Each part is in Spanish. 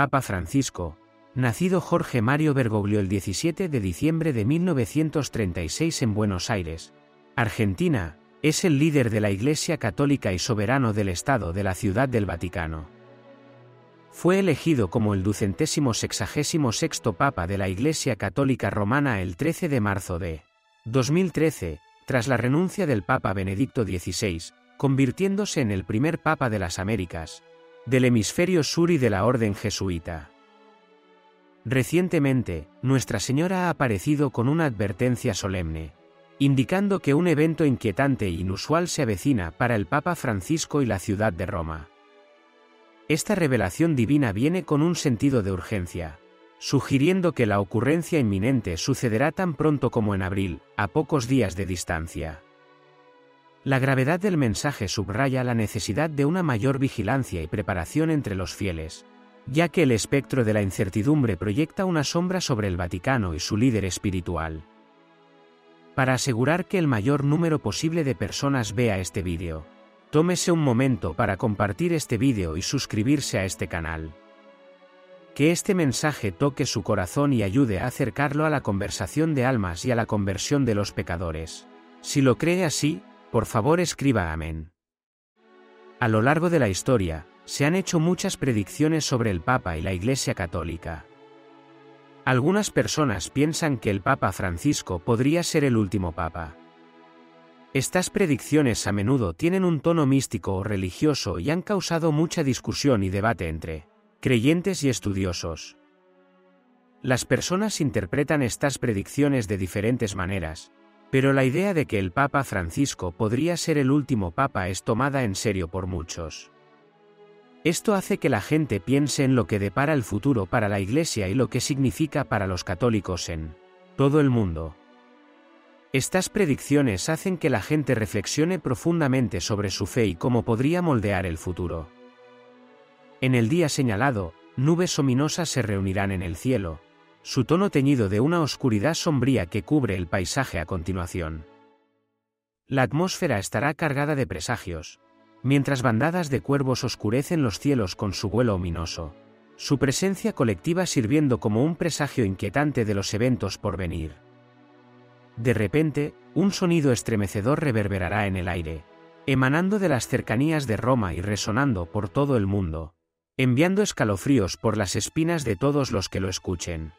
Papa Francisco, nacido Jorge Mario Bergoglio el 17 de diciembre de 1936 en Buenos Aires, Argentina, es el líder de la Iglesia Católica y soberano del Estado de la Ciudad del Vaticano. Fue elegido como el 266º Papa de la Iglesia Católica Romana el 13 de marzo de 2013, tras la renuncia del Papa Benedicto XVI, convirtiéndose en el primer Papa de las Américas, del hemisferio sur y de la Orden Jesuita. Recientemente, Nuestra Señora ha aparecido con una advertencia solemne, indicando que un evento inquietante e inusual se avecina para el Papa Francisco y la ciudad de Roma. Esta revelación divina viene con un sentido de urgencia, sugiriendo que la ocurrencia inminente sucederá tan pronto como en abril, a pocos días de distancia. La gravedad del mensaje subraya la necesidad de una mayor vigilancia y preparación entre los fieles, ya que el espectro de la incertidumbre proyecta una sombra sobre el Vaticano y su líder espiritual. Para asegurar que el mayor número posible de personas vea este vídeo, tómese un momento para compartir este vídeo y suscribirse a este canal. Que este mensaje toque su corazón y ayude a acercarlo a la conversación de almas y a la conversión de los pecadores. Si lo cree así, por favor escriba amén. A lo largo de la historia, se han hecho muchas predicciones sobre el Papa y la Iglesia Católica. Algunas personas piensan que el Papa Francisco podría ser el último Papa. Estas predicciones a menudo tienen un tono místico o religioso y han causado mucha discusión y debate entre creyentes y estudiosos. Las personas interpretan estas predicciones de diferentes maneras, pero la idea de que el Papa Francisco podría ser el último Papa es tomada en serio por muchos. Esto hace que la gente piense en lo que depara el futuro para la Iglesia y lo que significa para los católicos en todo el mundo. Estas predicciones hacen que la gente reflexione profundamente sobre su fe y cómo podría moldear el futuro. En el día señalado, nubes ominosas se reunirán en el cielo, su tono teñido de una oscuridad sombría que cubre el paisaje a continuación. La atmósfera estará cargada de presagios, mientras bandadas de cuervos oscurecen los cielos con su vuelo ominoso, su presencia colectiva sirviendo como un presagio inquietante de los eventos por venir. De repente, un sonido estremecedor reverberará en el aire, emanando de las cercanías de Roma y resonando por todo el mundo, enviando escalofríos por las espinas de todos los que lo escuchen.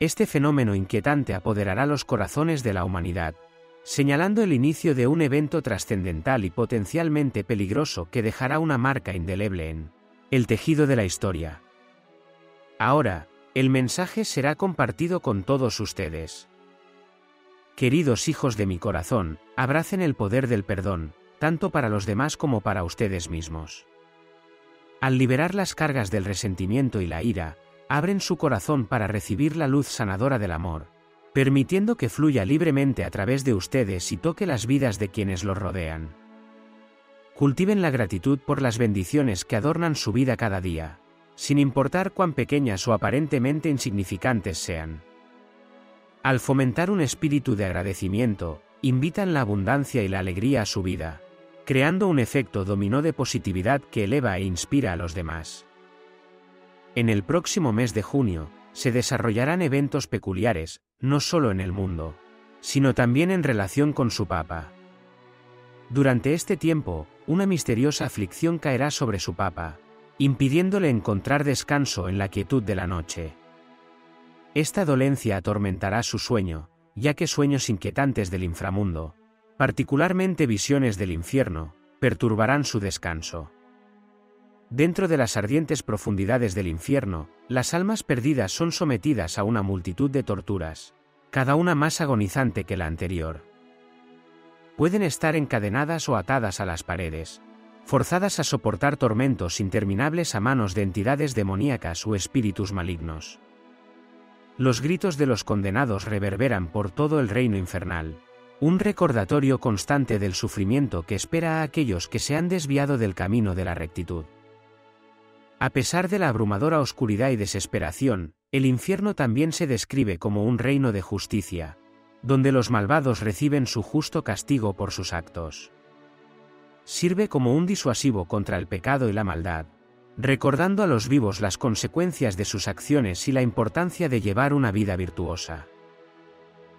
Este fenómeno inquietante apoderará los corazones de la humanidad, señalando el inicio de un evento trascendental y potencialmente peligroso que dejará una marca indeleble en el tejido de la historia. Ahora, el mensaje será compartido con todos ustedes. Queridos hijos de mi corazón, abracen el poder del perdón, tanto para los demás como para ustedes mismos. Al liberar las cargas del resentimiento y la ira, abren su corazón para recibir la luz sanadora del amor, permitiendo que fluya libremente a través de ustedes y toque las vidas de quienes los rodean. Cultiven la gratitud por las bendiciones que adornan su vida cada día, sin importar cuán pequeñas o aparentemente insignificantes sean. Al fomentar un espíritu de agradecimiento, invitan la abundancia y la alegría a su vida, creando un efecto dominó de positividad que eleva e inspira a los demás. En el próximo mes de junio, se desarrollarán eventos peculiares, no solo en el mundo, sino también en relación con su Papa. Durante este tiempo, una misteriosa aflicción caerá sobre su Papa, impidiéndole encontrar descanso en la quietud de la noche. Esta dolencia atormentará su sueño, ya que sueños inquietantes del inframundo, particularmente visiones del infierno, perturbarán su descanso. Dentro de las ardientes profundidades del infierno, las almas perdidas son sometidas a una multitud de torturas, cada una más agonizante que la anterior. Pueden estar encadenadas o atadas a las paredes, forzadas a soportar tormentos interminables a manos de entidades demoníacas o espíritus malignos. Los gritos de los condenados reverberan por todo el reino infernal, un recordatorio constante del sufrimiento que espera a aquellos que se han desviado del camino de la rectitud. A pesar de la abrumadora oscuridad y desesperación, el infierno también se describe como un reino de justicia, donde los malvados reciben su justo castigo por sus actos. Sirve como un disuasivo contra el pecado y la maldad, recordando a los vivos las consecuencias de sus acciones y la importancia de llevar una vida virtuosa.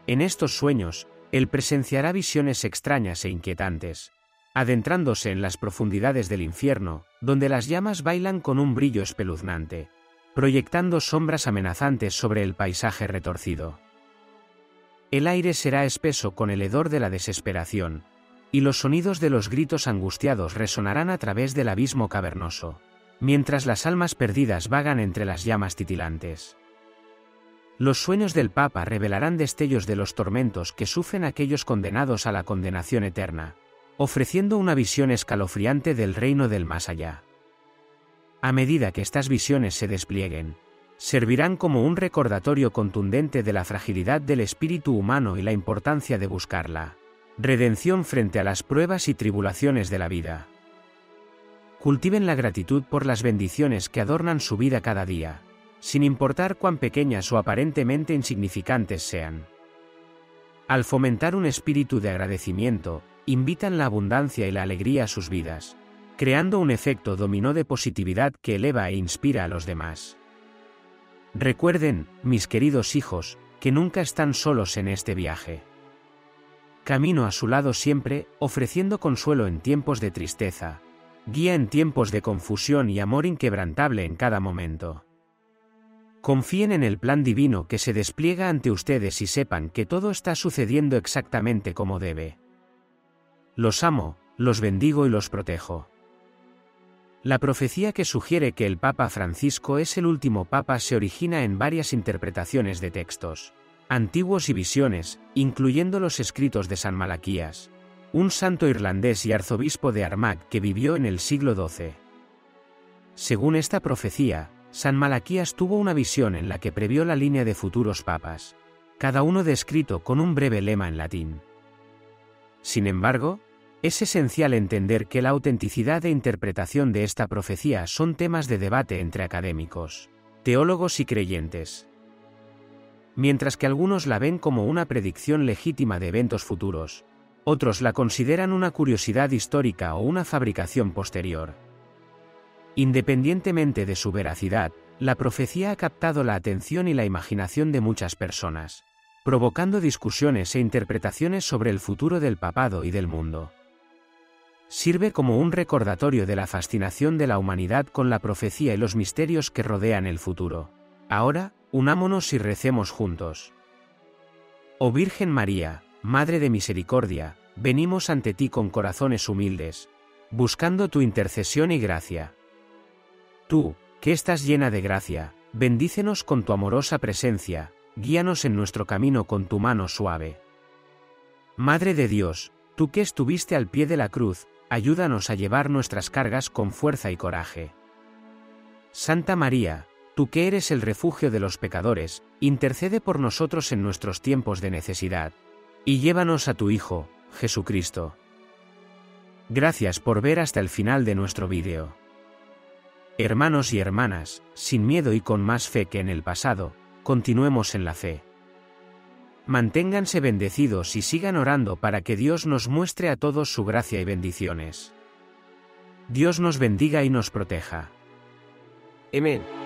En estos sueños, él presenciará visiones extrañas e inquietantes, adentrándose en las profundidades del infierno, donde las llamas bailan con un brillo espeluznante, proyectando sombras amenazantes sobre el paisaje retorcido. El aire será espeso con el hedor de la desesperación, y los sonidos de los gritos angustiados resonarán a través del abismo cavernoso, mientras las almas perdidas vagan entre las llamas titilantes. Los sueños del Papa revelarán destellos de los tormentos que sufren aquellos condenados a la condenación eterna, ofreciendo una visión escalofriante del reino del más allá. A medida que estas visiones se desplieguen, servirán como un recordatorio contundente de la fragilidad del espíritu humano y la importancia de buscarla redención frente a las pruebas y tribulaciones de la vida. Cultiven la gratitud por las bendiciones que adornan su vida cada día, sin importar cuán pequeñas o aparentemente insignificantes sean. Al fomentar un espíritu de agradecimiento, invitan la abundancia y la alegría a sus vidas, creando un efecto dominó de positividad que eleva e inspira a los demás. Recuerden, mis queridos hijos, que nunca están solos en este viaje. Camino a su lado siempre, ofreciendo consuelo en tiempos de tristeza, guía en tiempos de confusión y amor inquebrantable en cada momento. Confíen en el plan divino que se despliega ante ustedes y sepan que todo está sucediendo exactamente como debe. Los amo, los bendigo y los protejo. La profecía que sugiere que el Papa Francisco es el último Papa se origina en varias interpretaciones de textos antiguos y visiones, incluyendo los escritos de San Malaquías, un santo irlandés y arzobispo de Armagh que vivió en el siglo XII. Según esta profecía, San Malaquías tuvo una visión en la que previó la línea de futuros papas, cada uno descrito con un breve lema en latín. Sin embargo, es esencial entender que la autenticidad e interpretación de esta profecía son temas de debate entre académicos, teólogos y creyentes. Mientras que algunos la ven como una predicción legítima de eventos futuros, otros la consideran una curiosidad histórica o una fabricación posterior. Independientemente de su veracidad, la profecía ha captado la atención y la imaginación de muchas personas, provocando discusiones e interpretaciones sobre el futuro del papado y del mundo. Sirve como un recordatorio de la fascinación de la humanidad con la profecía y los misterios que rodean el futuro. Ahora, unámonos y recemos juntos. Oh Virgen María, Madre de misericordia, venimos ante ti con corazones humildes, buscando tu intercesión y gracia. Tú, que estás llena de gracia, bendícenos con tu amorosa presencia, guíanos en nuestro camino con tu mano suave. Madre de Dios, tú que estuviste al pie de la cruz, ayúdanos a llevar nuestras cargas con fuerza y coraje. Santa María, tú que eres el refugio de los pecadores, intercede por nosotros en nuestros tiempos de necesidad, y llévanos a tu Hijo, Jesucristo. Gracias por ver hasta el final de nuestro vídeo. Hermanos y hermanas, sin miedo y con más fe que en el pasado, continuemos en la fe. Manténganse bendecidos y sigan orando para que Dios nos muestre a todos su gracia y bendiciones. Dios nos bendiga y nos proteja. Amén.